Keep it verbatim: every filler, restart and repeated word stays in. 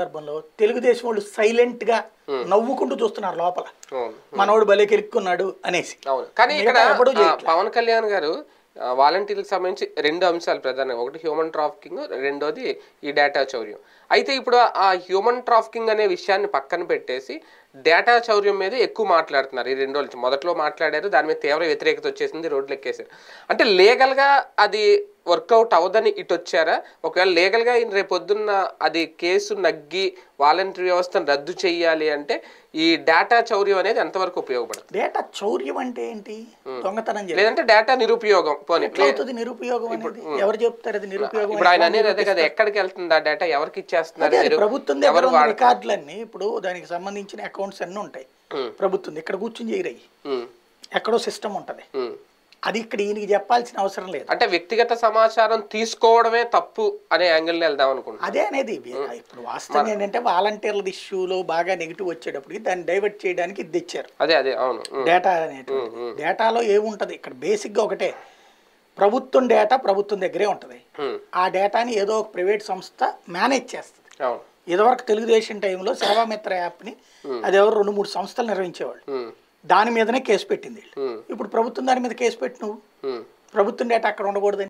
Telugu వాళ్ళు silent ga నవ్వుకుంటూ చూస్తున్నారు లోపల మనోడు బలే కిరుక్కున్నాడు అనేసి కానీ ఇక్కడ పవన్ కళ్యాణ్ గారు వాలంటీర్లకు సంబంధించి రెండు అంశాలు ప్రధానంగా ఒకటి హ్యూమన్ ట్రాఫికింగ్ రెండోది ఈ డేటా చౌర్యం అయితే ఇప్పుడు ఆ హ్యూమన్ ట్రాఫికింగ్ అనే విషయాన్ని పక్కన పెట్టేసి డేటా చౌర్యం మీద ఎక్కువ మాట్లాడుతున్నారు ఈ రెండు రోజులు మొదట్లో మాట్లాడారు దాని మీద తీవ్ర వ్యతిరేకత వచ్చేసింది రోడ్లు ఎక్కేశారు అంటే లీగల్ గా అది వర్కౌట్ అవదని ఇటు వచ్చారా ఒకవేళ లీగల్గా రేపొద్దున్న అది కేసు నగ్గి వాలంటరీ వ్యవస్థను రద్దు చేయాలి అంటే ఈ డేటా చౌర్యం అనేది ఎంతవరకు ఉపయోగపడుతుంది డేటా చౌర్యం అంటే ఏంటి దొంగతనం లేదంటే డేటా నిరుపయోగం పోనీ నిరుపయోగం ఎవరు చెప్తారు అది నిరుపయోగం ఇప్పుడు ఆయన అనేది అదే కదా ఎక్కడికి వెళ్తుంది ఆ డేటా ఎవరికి ఇచ్చేస్తున్నారు ప్రభుత్వం ఎవరు రికార్డులన్నీ ఇప్పుడు దానికి సంబంధించిన అకౌంట్స్ అన్నీ ఉంటాయి ప్రభుత్వం ఇక్కడ కూర్చొని చేయరాయి ఎక్కడో సిస్టమ్ ఉంటుంది అది ఇక్కడ ఈయనకి చెప్పాల్సిన అవసరం లేదు అంటే వ్యక్తిగత సమాచారం తీసుకోవడమే తప్పు అనే యాంగిల్ని వెళ్దాం అనుకుంటున్నాను అదే అనేది ఇప్పుడు వాస్తవం ఏంటంటే వాలంటీర్ల ఇష్యూలో బాగా నెగిటివ్ వచ్చేటప్పటికి దాన్ని డైవర్ట్ చేయడానికి ఇది తెచ్చారు అదే అదే అవును డేటా అనేటువంటి డేటాలో ఏముంటుంది ఇక్కడ బేసిక్గా ఒకటే ప్రభుత్వం డేటా ప్రభుత్వం దగ్గరే ఉంటుంది ఆ డేటాని ఏదో ఒక ప్రైవేట్ సంస్థ మేనేజ్ చేస్తుంది ఇదివరకు తెలుగుదేశం టైంలో సేవామిత్ర యాప్ని అది ఎవరు రెండు మూడు సంస్థలు నిర్వహించేవాళ్ళు దాని మీదనే కేసు పెట్టింది ఇప్పుడు ప్రభుత్వం దాని మీద కేసు పెట్టినవు ప్రభుత్వం డేటా అక్కడ ఉండకూడదు